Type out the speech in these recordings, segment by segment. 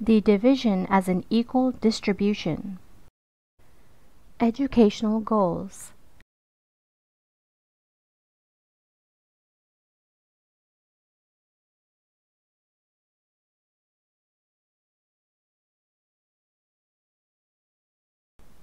The division as an equal distribution. Educational goals.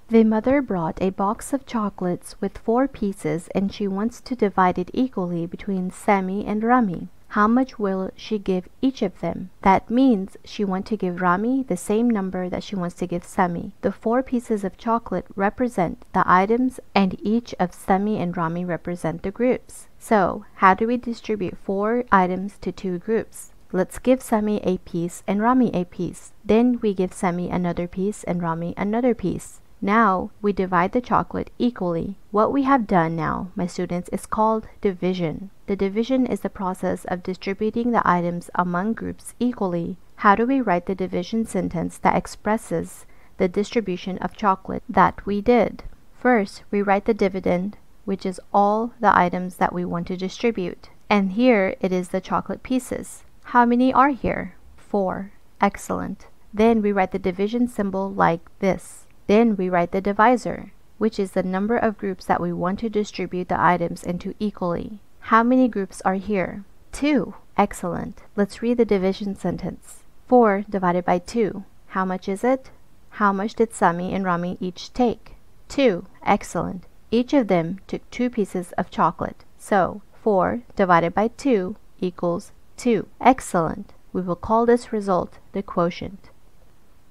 The mother brought a box of chocolates with 4 pieces and she wants to divide it equally between Sammy and Rami. How much will she give each of them? That means she wants to give Rami the same number that she wants to give Sammy. The 4 pieces of chocolate represent the items and each of Sammy and Rami represent the groups. So, how do we distribute 4 items to 2 groups? Let's give Sammy a piece and Rami a piece. Then we give Sammy another piece and Rami another piece. Now, we divide the chocolate equally. What we have done now, my students, is called division. The division is the process of distributing the items among groups equally. How do we write the division sentence that expresses the distribution of chocolate that we did? First, we write the dividend, which is all the items that we want to distribute. And here, it is the chocolate pieces. How many are here? 4. Excellent. Then we write the division symbol like this. Then we write the divisor, which is the number of groups that we want to distribute the items into equally. How many groups are here? 2. Excellent. Let's read the division sentence. 4 divided by 2. How much is it? How much did Sammy and Rami each take? 2. Excellent. Each of them took 2 pieces of chocolate. So, 4 divided by 2 equals 2. Excellent. We will call this result the quotient.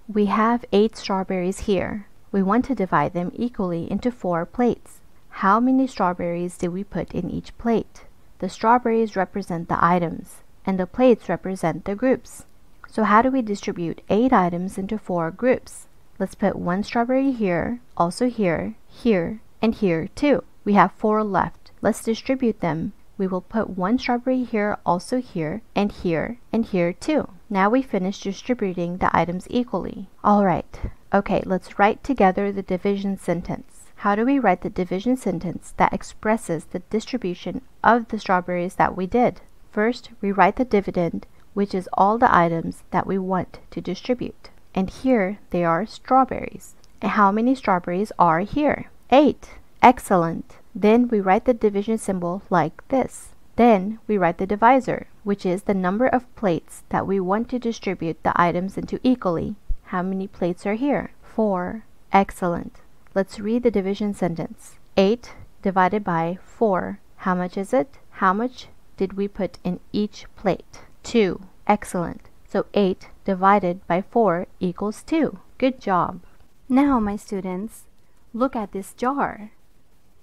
We have 8 strawberries here. We want to divide them equally into 4 plates. How many strawberries did we put in each plate? The strawberries represent the items, and the plates represent the groups. So how do we distribute 8 items into 4 groups? Let's put 1 strawberry here, also here, here, and here too. We have 4 left. Let's distribute them. We will put 1 strawberry here, also here, and here, and here too. Now we finish distributing the items equally. Alright, okay, let's write together the division sentence. How do we write the division sentence that expresses the distribution of the strawberries that we did? First, we write the dividend, which is all the items that we want to distribute. And here, they are strawberries. And how many strawberries are here? 8. Excellent. Then we write the division symbol like this. Then we write the divisor, which is the number of plates that we want to distribute the items into equally. How many plates are here? 4. Excellent. Let's read the division sentence. 8 divided by 4. How much is it? How much did we put in each plate? 2. Excellent. So 8 divided by 4 equals 2. Good job. Now, my students, look at this jar.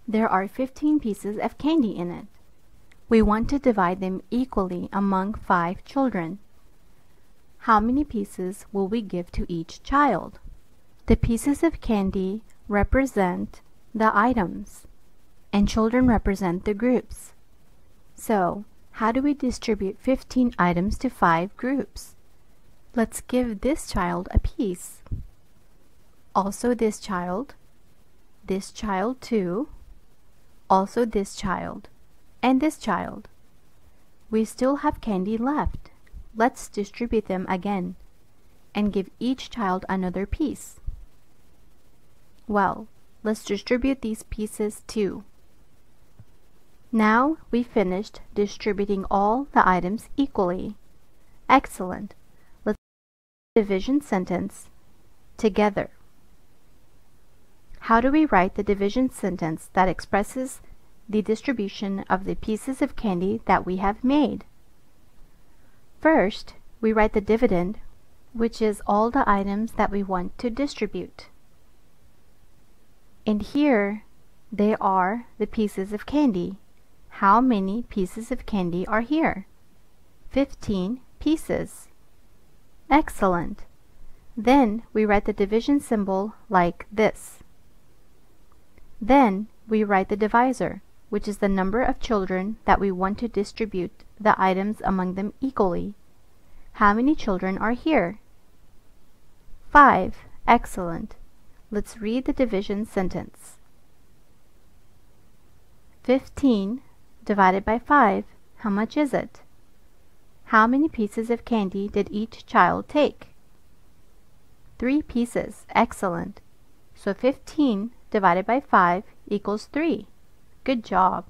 There are 15 pieces of candy in it. We want to divide them equally among 5 children. How many pieces will we give to each child? The pieces of candy represent the items, and children represent the groups. So, how do we distribute 15 items to 5 groups? Let's give this child a piece. Also this child too, also this child, and this child. We still have candy left. Let's distribute them again and give each child another piece. Well, let's distribute these pieces too. Now we finished distributing all the items equally. Excellent. Let's write the division sentence together. How do we write the division sentence that expresses the distribution of the pieces of candy that we have made? First, we write the dividend, which is all the items that we want to distribute. And here, they are the pieces of candy. How many pieces of candy are here? 15 pieces. Excellent. Then, we write the division symbol like this. Then, we write the divisor, which is the number of children that we want to distribute the items among them equally. How many children are here? 5. Excellent. Let's read the division sentence. 15 divided by 5. How much is it? How many pieces of candy did each child take? 3 pieces. Excellent. So 15 divided by 5 equals 3. Good job.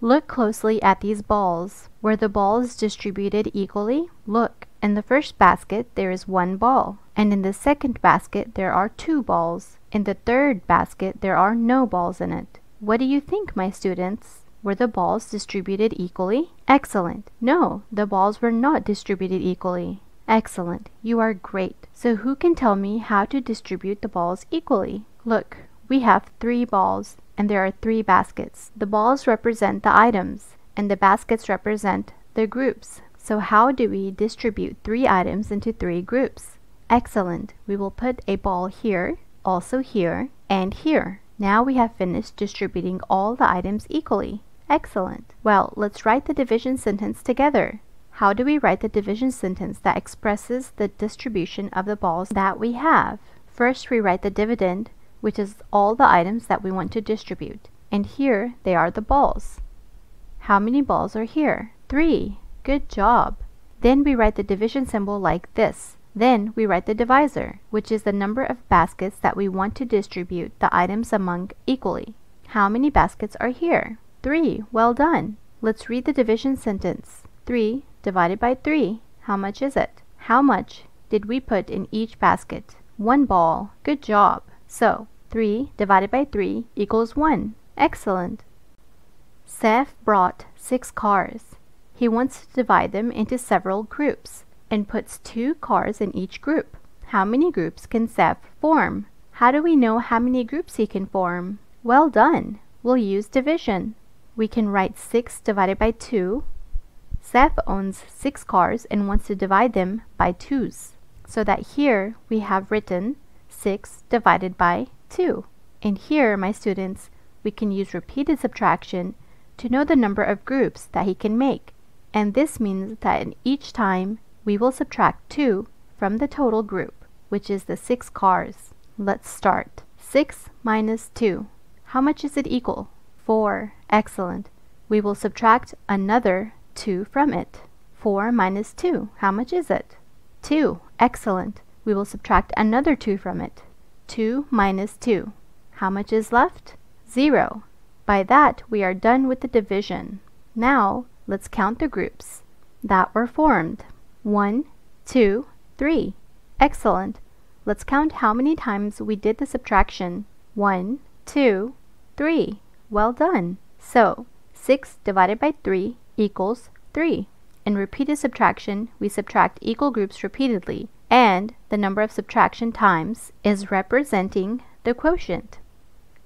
Look closely at these balls. Where the ball is distributed equally, look. In the first basket there is one ball, and in the second basket there are two balls. In the third basket there are no balls in it. What do you think, my students? Were the balls distributed equally? Excellent. No, the balls were not distributed equally. Excellent. You are great. So who can tell me how to distribute the balls equally? Look, we have 3 balls, and there are 3 baskets. The balls represent the items, and the baskets represent the groups. So how do we distribute 3 items into 3 groups? Excellent. We will put a ball here, also here, and here. Now we have finished distributing all the items equally. Excellent. Well, let's write the division sentence together. How do we write the division sentence that expresses the distribution of the balls that we have? First, we write the dividend, which is all the items that we want to distribute. And here, they are the balls. How many balls are here? 3. Good job. Then we write the division symbol like this. Then we write the divisor, which is the number of baskets that we want to distribute the items among equally. How many baskets are here? 3. Well done. Let's read the division sentence. 3 divided by 3. How much is it? How much did we put in each basket? 1 ball. Good job. So, 3 divided by 3 equals 1. Excellent. Seth brought 6 cars. He wants to divide them into several groups and puts 2 cars in each group. How many groups can Seth form? How do we know how many groups he can form? Well done! We'll use division. We can write 6 divided by 2. Seth owns 6 cars and wants to divide them by 2s. So that here we have written 6 divided by 2. And here, my students, we can use repeated subtraction to know the number of groups that he can make. And this means that in each time, we will subtract 2 from the total group, which is the 6 cars. Let's start. 6 minus 2. How much is it equal? 4. Excellent. We will subtract another 2 from it. 4 minus 2. How much is it? 2. Excellent. We will subtract another 2 from it. 2 minus 2. How much is left? 0. By that, we are done with the division. Now, let's count the groups that were formed. 1, 2, 3. Excellent. Let's count how many times we did the subtraction. 1, 2, 3. Well done. So, 6 divided by 3 equals 3. In repeated subtraction, we subtract equal groups repeatedly, and the number of subtraction times is representing the quotient.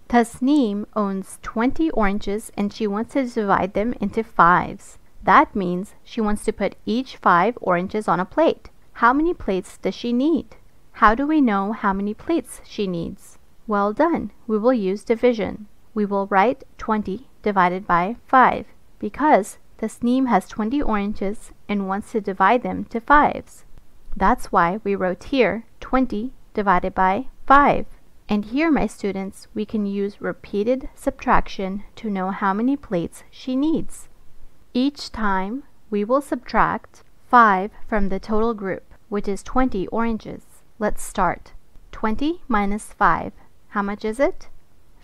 Tasneem owns 20 oranges and she wants to divide them into 5s. That means she wants to put each 5 oranges on a plate. How many plates does she need? How do we know how many plates she needs? Well done. We will use division. We will write 20 divided by 5 because Tasneem has 20 oranges and wants to divide them to 5s. That's why we wrote here 20 divided by 5. And here, my students, we can use repeated subtraction to know how many plates she needs. Each time, we will subtract 5 from the total group, which is 20 oranges. Let's start. 20 minus 5. How much is it?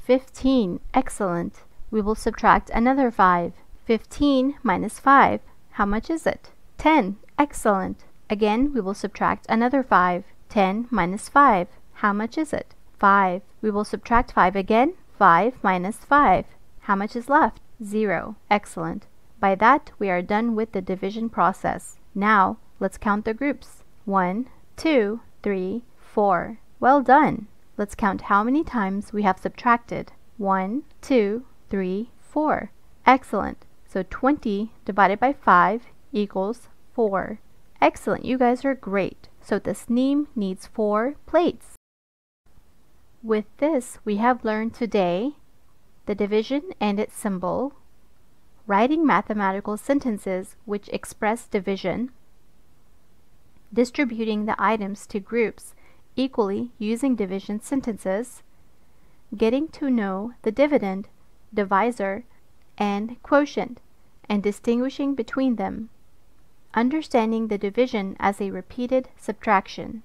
15. Excellent. We will subtract another 5. 15 minus 5. How much is it? 10. Excellent. Again, we will subtract another 5. 10 minus 5. How much is it? 5. We will subtract 5 again. 5 minus 5. How much is left? 0. Excellent. By that, we are done with the division process. Now, let's count the groups. 1, 2, 3, 4. Well done! Let's count how many times we have subtracted. 1, 2, 3, 4. Excellent! So 20 divided by 5 equals 4. Excellent! You guys are great! So Tasneem needs 4 plates. With this, we have learned today the division and its symbol, writing mathematical sentences which express division, distributing the items to groups equally using division sentences, getting to know the dividend, divisor, and quotient, and distinguishing between them, understanding the division as a repeated subtraction.